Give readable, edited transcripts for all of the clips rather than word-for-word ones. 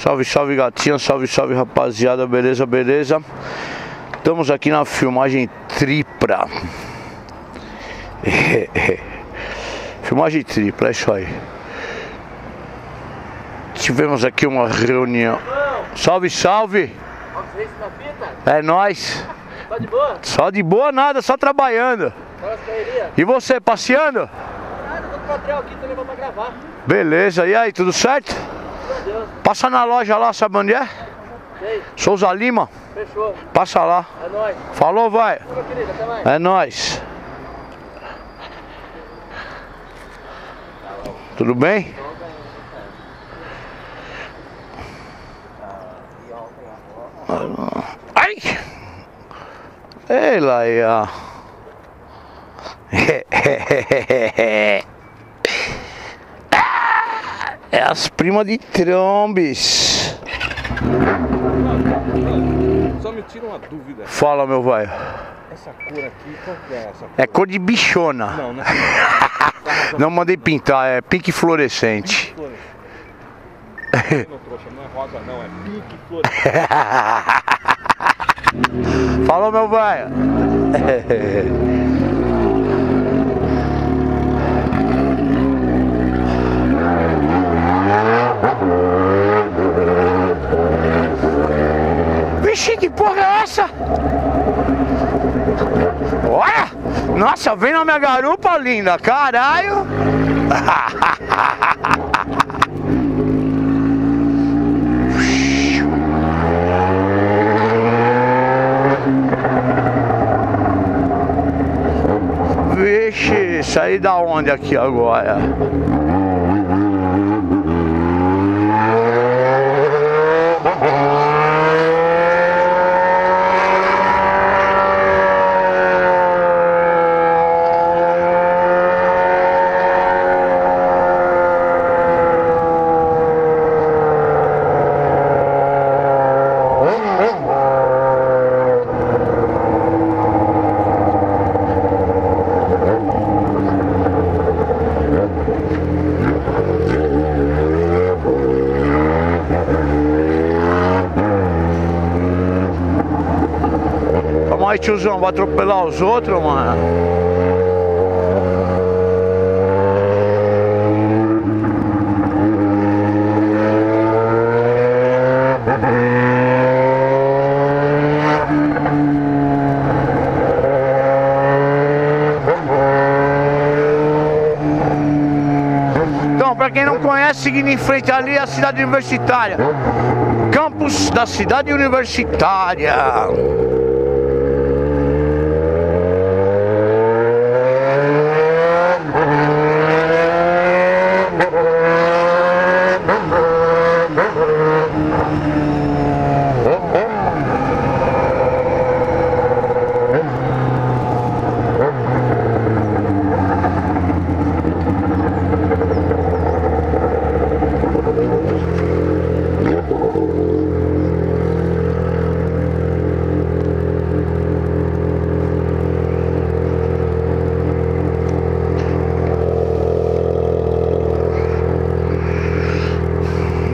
Salve, salve gatinha, salve, salve rapaziada, beleza, beleza? Estamos aqui na filmagem tripla. Filmagem tripla, é isso aí. Tivemos aqui uma reunião. Salve, salve! É nóis! Só de boa? Só de boa nada, só trabalhando. E você, passeando? Nada, tô com o material aqui, tô levando pra gravar. Beleza, e aí, tudo certo? Meu Deus. Passa na loja lá, sabe onde é? Sei. Souza Lima. Fechou. Passa lá. É nóis. Falou, vai. Meu querido, até mais. É nóis. Tudo bem? Ai! Ei, Laia! É as primas de trombes. Só me tira uma dúvida. Fala, meu vai. Essa cor aqui, qual que é essa cor? É cor de bichona. Não, né? Não mandei pintar, é pique fluorescente. Não, trouxa, não é rosa, não, é pique fluorescente. Falou, meu vai. Vixe, que porra é essa? Olha! Nossa, vem na minha garupa, linda! Caralho! Vixe, saí da onde aqui agora? Mas tiozão, vai atropelar os outros, mano. Então, pra quem não conhece, seguindo em frente ali é a cidade universitária. Campus da cidade universitária.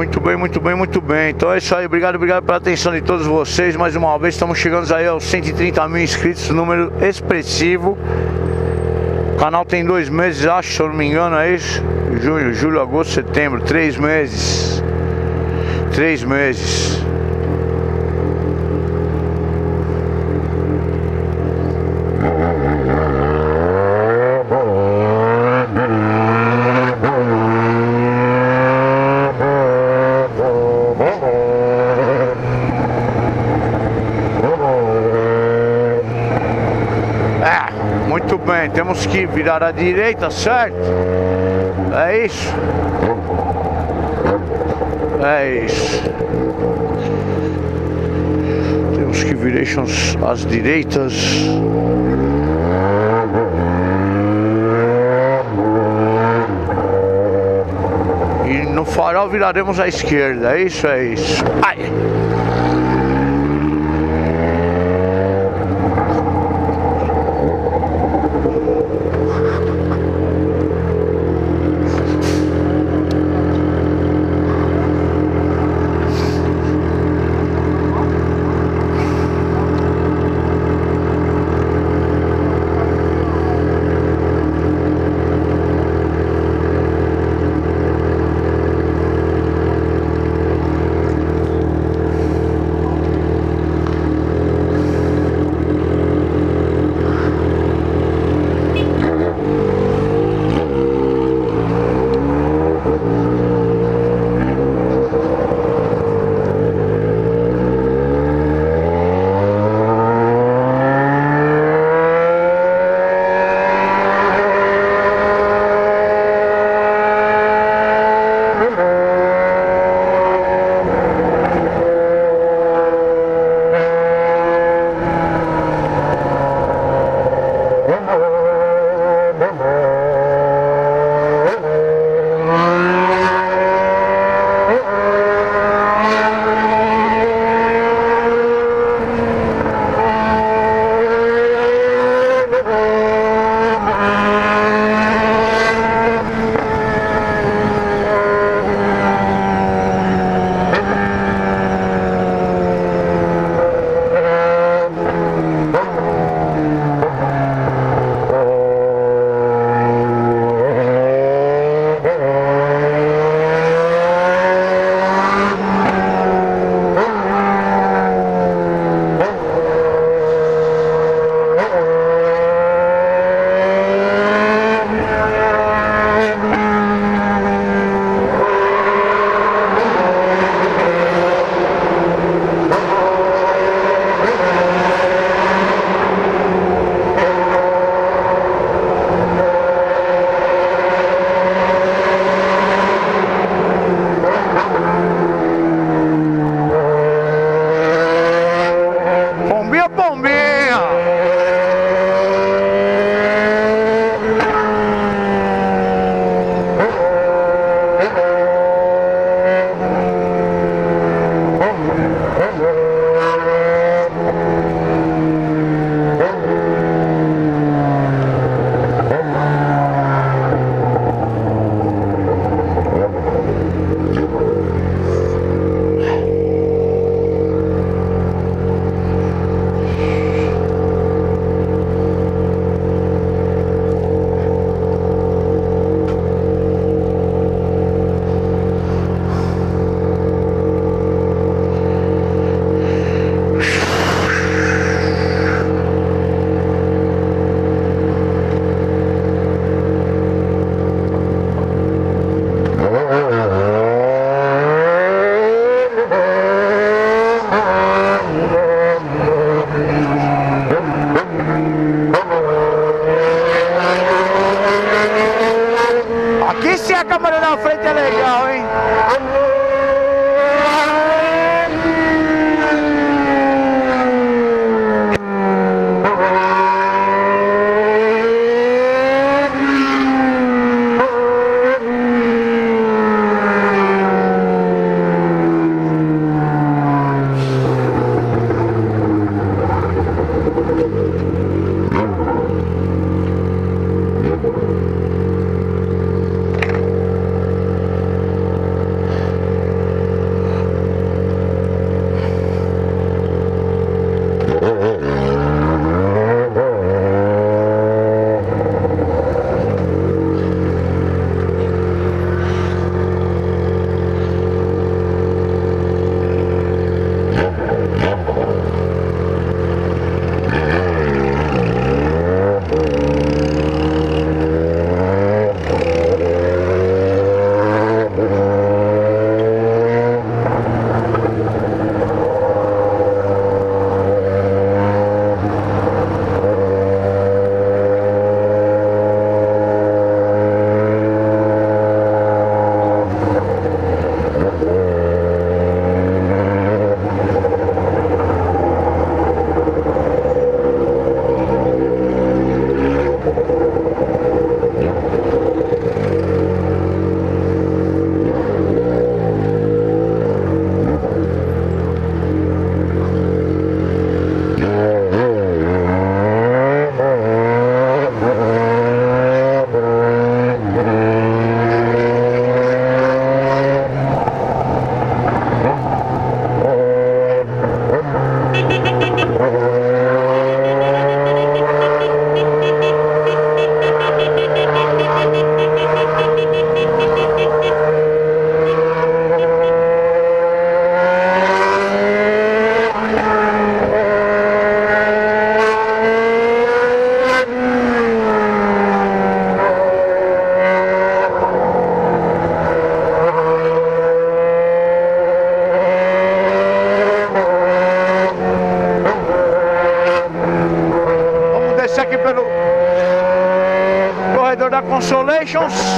Muito bem, muito bem, muito bem. Então é isso aí, obrigado, obrigado pela atenção de todos vocês. Mais uma vez, estamos chegando aí aos 130.000 inscritos, número expressivo. O canal tem 2 meses, acho, se eu não me engano, é isso? Junho, julho, agosto, setembro, 3 meses. 3 meses. Muito bem, temos que virar à direita, certo? É isso? É isso. Temos que virar às direitas. E no farol viraremos à esquerda, é isso? É isso. Ai! Olho na frente é legal, hein? Consolations.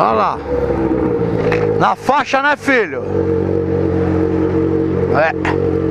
Olha lá. Na faixa, né, filho? É.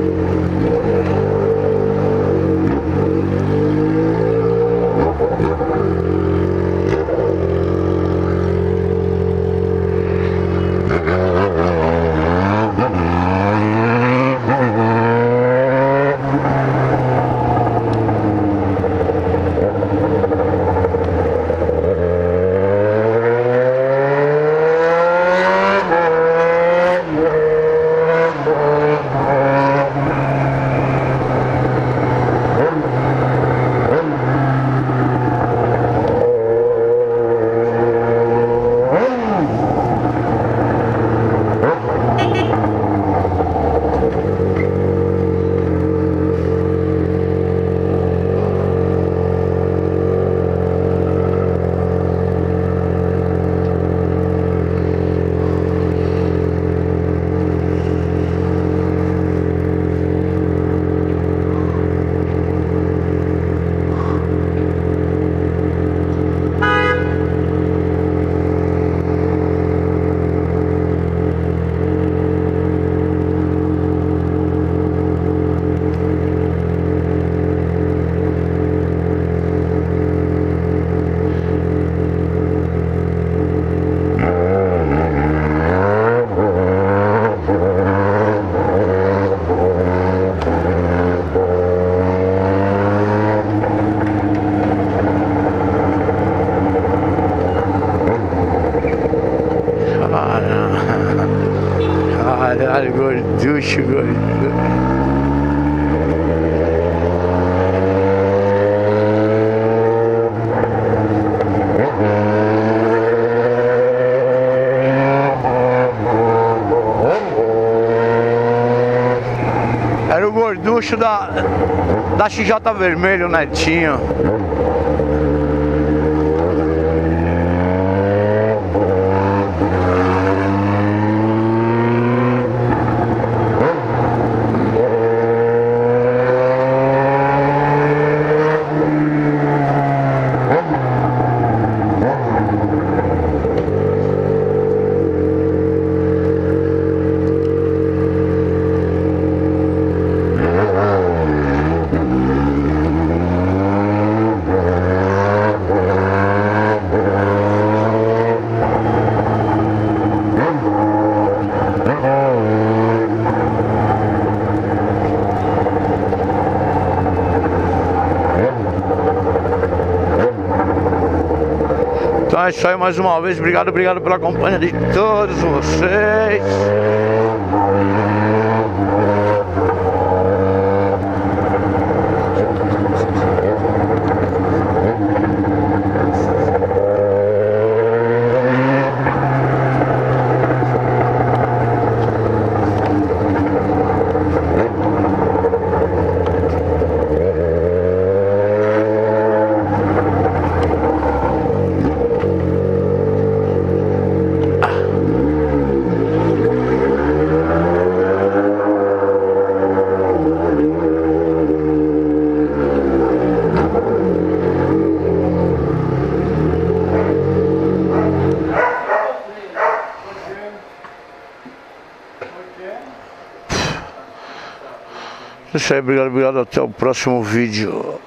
Caralho, gorducho, gorducho. Era o gorducho da XJ vermelho, Netinho. Então é isso aí, mais uma vez, obrigado pela companhia de todos vocês. É isso aí, obrigado, até o próximo vídeo.